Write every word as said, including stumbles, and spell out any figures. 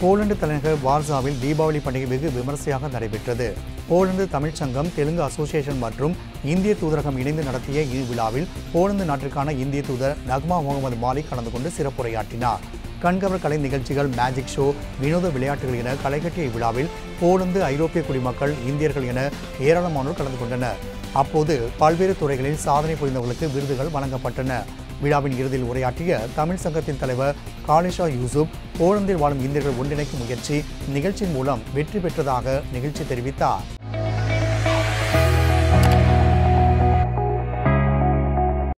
Poland தலைநகர் வார்சாவில் தீபாவளி பண்டிகை வெகு விமர்சையாக நடைபெற்றது. போலந்து தமிழ்ச் சங்கம், தெலுங்கு அசோசியேஷன் மற்றும் இந்திய தூதரகம் இணைந்து நடத்திய இவ்விழாவில் போலந்து நாட்டிற்கான இந்திய தூதர் நக்மா முகமது மாலிக் கலந்து கொண்டு சிறப்புரையாற்றினார். கண்கவர் கலை நிகழ்ச்சிகள், மேஜிக் ஷோ, வினோத விளையாட்டுகள் என களைகட்டிய இவ்விழாவில் போலந்து, ஐரோப்பிய குடிமக்கள், இந்தியர்கள் என ஏராளமானோர் கலந்து கொண்டனர். அப்போது பல்வேறு துறைகளில் சாதனை புரிந்தவர்களுக்கு விருதுகள் வழங்கப்பட்டன. விழாவின் இறுதியில் உரையாற்றிய தமிழ் சங்கத்தின் தலைவர் காலிஷா யூசுப், போலந்தில் வாழும் இந்தியர்கள் ஒன்றிணைக்கும் முயற்சி நிகழ்ச்சியின் மூலம் வெற்றி பெற்றதாக நிகழ்ச்சி தெரிவித்தார்.